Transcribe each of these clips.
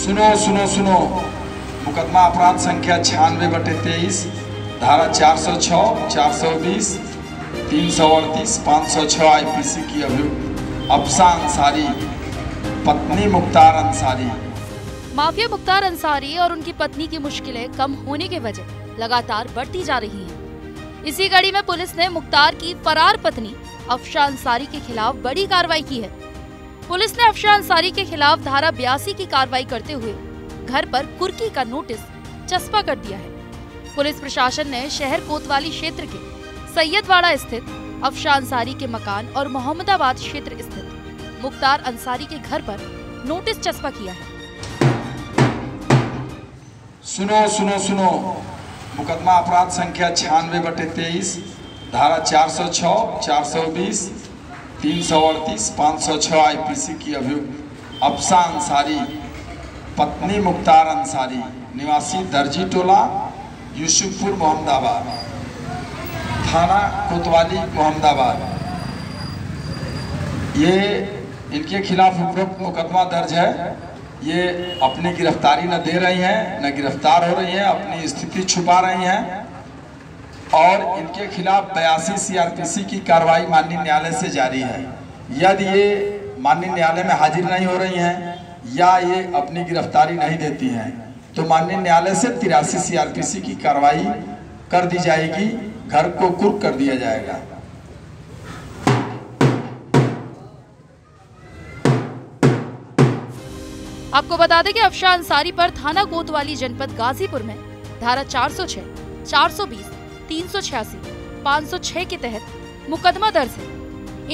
सुनो सुनो सुनो, मुकदमा अपराध संख्या 96/23, धारा 406, 420, 338, 506 आईपीसी की अभियुक्त अफशा अंसारी, पत्नी मुख्तार अंसारी। माफिया मुख्तार अंसारी और उनकी पत्नी की मुश्किलें कम होने के वजह लगातार बढ़ती जा रही हैं। इसी कड़ी में पुलिस ने मुख्तार की फरार पत्नी अफशा अंसारी के खिलाफ बड़ी कार्रवाई की है। पुलिस ने अफशा अंसारी के खिलाफ धारा 82 की कार्रवाई करते हुए घर पर कुर्की का नोटिस चस्पा कर दिया है। पुलिस प्रशासन ने शहर कोतवाली क्षेत्र के सैयदवाड़ा स्थित अफशा अंसारी के मकान और मोहम्मदाबाद क्षेत्र स्थित मुख्तार अंसारी के घर पर नोटिस चस्पा किया है। सुनो सुनो सुनो, मुकदमा अपराध संख्या 96/23, धारा 406, 420, 338, 506 आईपीसी की अभियुक्त अफशा अंसारी, पत्नी मुख्तार अंसारी, निवासी दर्जी टोला, यूसुफपुर, मोहम्मदाबाद, थाना कोतवाली, मोहम्मदाबाद। ये इनके खिलाफ उपरोक्त मुकदमा दर्ज है। ये अपनी गिरफ्तारी न दे रही हैं, न गिरफ्तार हो रही हैं, अपनी स्थिति छुपा रही हैं और इनके खिलाफ 82 CRPC की कार्रवाई माननीय न्यायालय से जारी है। यदि ये माननीय न्यायालय में हाजिर नहीं हो रही हैं या ये अपनी गिरफ्तारी नहीं देती हैं तो माननीय न्यायालय से 83 CRPC की कार्रवाई कर दी जाएगी, घर को कुर्क कर दिया जाएगा। आपको बता दें कि अफशा अंसारी पर थाना कोतवाली जनपद गाजीपुर में धारा 406, 420, 386, 506 के तहत मुकदमा दर्ज है।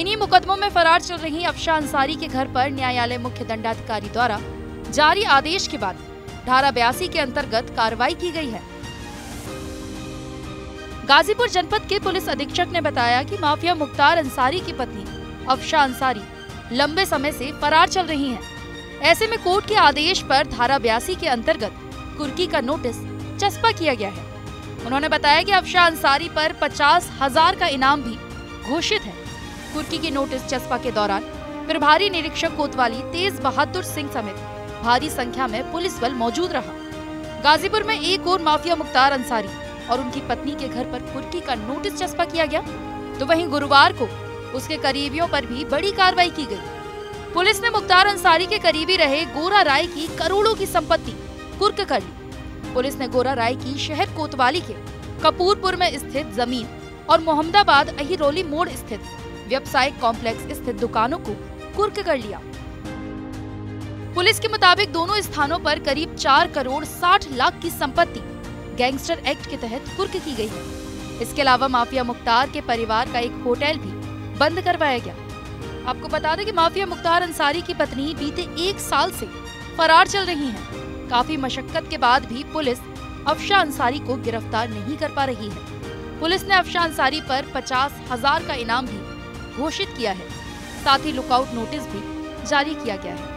इन्हीं मुकदमों में फरार चल रही अफशा अंसारी के घर पर न्यायालय मुख्य दंडाधिकारी द्वारा जारी आदेश के बाद धारा 82 के अंतर्गत कार्रवाई की गई है। गाजीपुर जनपद के पुलिस अधीक्षक ने बताया कि माफिया मुख्तार अंसारी की पत्नी अफशा अंसारी लंबे समय से फरार चल रही है। ऐसे में कोर्ट के आदेश पर धारा 82 के अंतर्गत कुर्की का नोटिस चस्पा किया गया है। उन्होंने बताया कि अफशा अंसारी पर 50,000 का इनाम भी घोषित है। कुर्की की नोटिस चस्पा के दौरान प्रभारी निरीक्षक कोतवाली तेज बहादुर सिंह समेत भारी संख्या में पुलिस बल मौजूद रहा। गाजीपुर में एक और माफिया मुख्तार अंसारी और उनकी पत्नी के घर पर कुर्की का नोटिस चस्पा किया गया तो वहीं गुरुवार को उसके करीबियों पर भी बड़ी कार्रवाई की गयी। पुलिस ने मुख्तार अंसारी के करीबी रहे गोरा राय की करोड़ों की संपत्ति कुर्क कर ली। पुलिस ने गोरा राय की शहर कोतवाली के कपूरपुर में स्थित जमीन और मोहम्मदाबाद अहिरोली मोड़ स्थित व्यवसायिक कॉम्प्लेक्स स्थित दुकानों को कुर्क कर लिया। पुलिस के मुताबिक दोनों स्थानों पर करीब 4,60,00,000 की संपत्ति गैंगस्टर एक्ट के तहत कुर्क की गई है। इसके अलावा माफिया मुख्तार के परिवार का एक होटल भी बंद करवाया गया। आपको बता दें कि माफिया मुख्तार अंसारी की पत्नी बीते 1 साल से फरार चल रही है। काफी मशक्कत के बाद भी पुलिस अफशा अंसारी को गिरफ्तार नहीं कर पा रही है। पुलिस ने अफशा अंसारी पर 50,000 का इनाम भी घोषित किया है, साथ ही लुकआउट नोटिस भी जारी किया गया है।